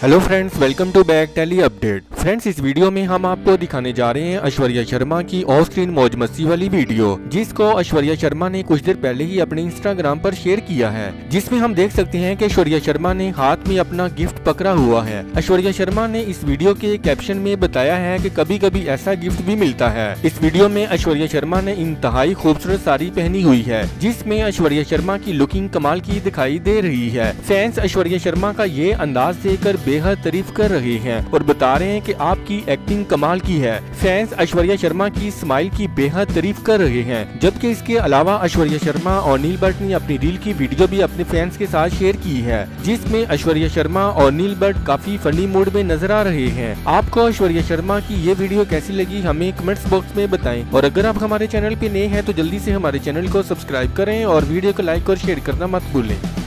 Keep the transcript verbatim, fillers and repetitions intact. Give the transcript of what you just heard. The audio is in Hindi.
Hello friends, welcome to back tele update. Friends, इस वीडियो में हम आपको दिखाने जा रहे हैं ऐश्वर्या शर्मा की ऑफ स्क्रीन मौज मस्ती वाली वीडियो, जिसको ऐश्वर्या शर्मा ने कुछ देर पहले ही अपने इंस्टाग्राम पर शेयर किया है, जिसमें हम देख सकते हैं कि ऐश्वर्या शर्मा ने हाथ में अपना गिफ्ट पकड़ा हुआ है। ऐश्वर्या शर्मा ने इस वीडियो के कैप्शन में बताया है कि कभी कभी ऐसा गिफ्ट भी मिलता है। इस वीडियो में ऐश्वर्या शर्मा ने इंतहाई खूबसूरत साड़ी पहनी हुई है, जिसमें ऐश्वर्या शर्मा की लुकिंग कमाल की दिखाई दे रही है। फैंस ऐश्वर्या शर्मा का ये अंदाज देखकर बेहद तारीफ कर रहे हैं और बता रहे हैं कि आपकी एक्टिंग कमाल की है। फैंस ऐश्वर्या शर्मा की स्माइल की बेहद तारीफ कर रहे हैं। जबकि इसके अलावा ऐश्वर्या शर्मा और नील भट्ट ने अपनी रील की वीडियो भी अपने फैंस के साथ शेयर की है, जिसमें ऐश्वर्या शर्मा और नील भट्ट काफी फनी मूड में नजर आ रहे हैं। आपको ऐश्वर्या शर्मा की ये वीडियो कैसी लगी हमें कमेंट्स बॉक्स में बताएं, और अगर आप हमारे चैनल पे नए हैं तो जल्दी से हमारे चैनल को सब्सक्राइब करें और वीडियो को लाइक और शेयर करना मत भूलें।